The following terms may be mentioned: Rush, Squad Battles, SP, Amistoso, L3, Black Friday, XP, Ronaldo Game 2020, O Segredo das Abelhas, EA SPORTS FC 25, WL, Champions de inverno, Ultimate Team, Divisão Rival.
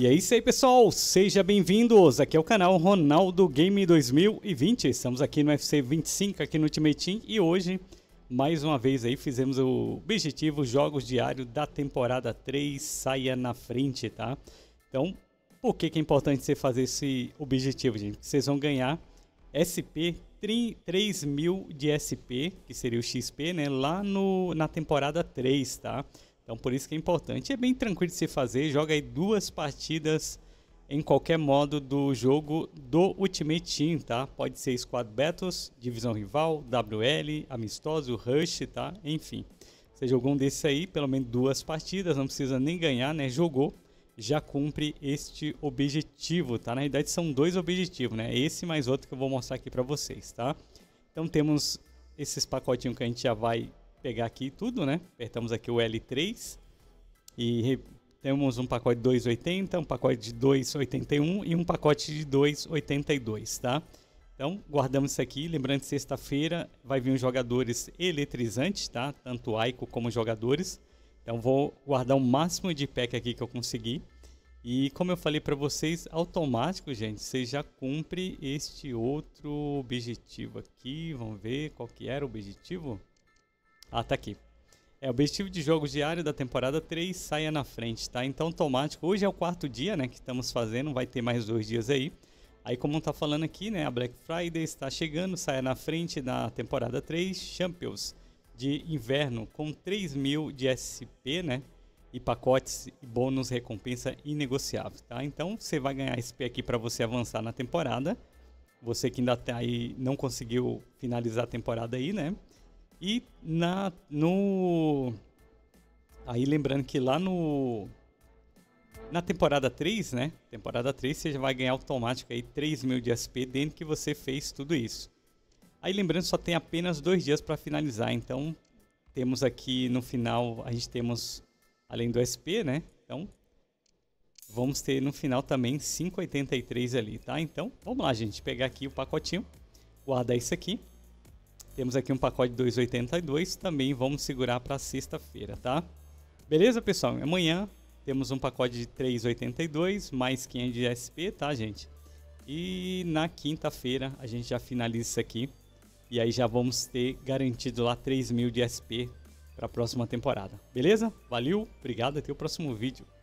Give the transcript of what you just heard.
E é isso aí, pessoal, sejam bem-vindos, aqui é o canal Ronaldo Game 2020, estamos aqui no FC 25, aqui no Ultimate Team, e hoje, mais uma vez aí, fizemos o objetivo, jogos diários da temporada 3, saia na frente, tá? Então, por que que é importante você fazer esse objetivo, gente? Vocês vão ganhar SP, 3.000 de SP, que seria o XP, né, lá na temporada 3, tá? Então por isso que é importante, é bem tranquilo de se fazer, joga aí 2 partidas em qualquer modo do jogo do Ultimate Team, tá? Pode ser Squad Battles, Divisão Rival, WL, Amistoso, Rush, tá? Enfim, você jogou um desses aí, pelo menos 2 partidas, não precisa nem ganhar, né? Jogou, já cumpre este objetivo, tá? Na realidade são 2 objetivos, né? Esse mais outro que eu vou mostrar aqui pra vocês, tá? Então temos esses pacotinhos que a gente já vai pegar aqui tudo, né? Apertamos aqui o L3 e temos um pacote de 2,80, um pacote de 2,81 e um pacote de 2,82, tá? Então, guardamos isso aqui. Lembrando que sexta-feira vai vir uns jogadores eletrizantes, tá? Tanto Aiko como jogadores. Então, vou guardar o máximo de pack aqui que eu conseguir. E como eu falei para vocês, automático, gente, você já cumpre este outro objetivo aqui. Vamos ver qual que era o objetivo. Ah, tá aqui. É o objetivo de jogos diário da temporada 3, saia na frente, tá? Então, automático. Hoje é o 4º dia, né, que estamos fazendo. Vai ter mais 2 dias aí. Aí, como tá falando aqui, né, a Black Friday está chegando. Saia na frente da temporada 3. Champions de inverno com 3.000 de SP, né? E pacotes e bônus recompensa inegociável, tá? Então, você vai ganhar SP aqui para você avançar na temporada. Você que ainda tá aí, não conseguiu finalizar a temporada aí, né? E aí lembrando que lá na temporada 3, né? Temporada 3 você já vai ganhar automático aí 3.000 de SP dentro que você fez tudo isso. Aí lembrando só tem apenas 2 dias para finalizar, então temos aqui no final, a gente temos além do SP, né? Então vamos ter no final também 5,83 ali, tá? Então vamos lá, gente, pegar aqui o pacotinho, guardar isso aqui. Temos aqui um pacote de 2,82, também vamos segurar para sexta-feira, tá? Beleza, pessoal? Amanhã temos um pacote de 3,82, mais 500 de SP, tá, gente? E na quinta-feira a gente já finaliza isso aqui. E aí já vamos ter garantido lá 3.000 de SP para a próxima temporada. Beleza? Valeu, obrigado, até o próximo vídeo.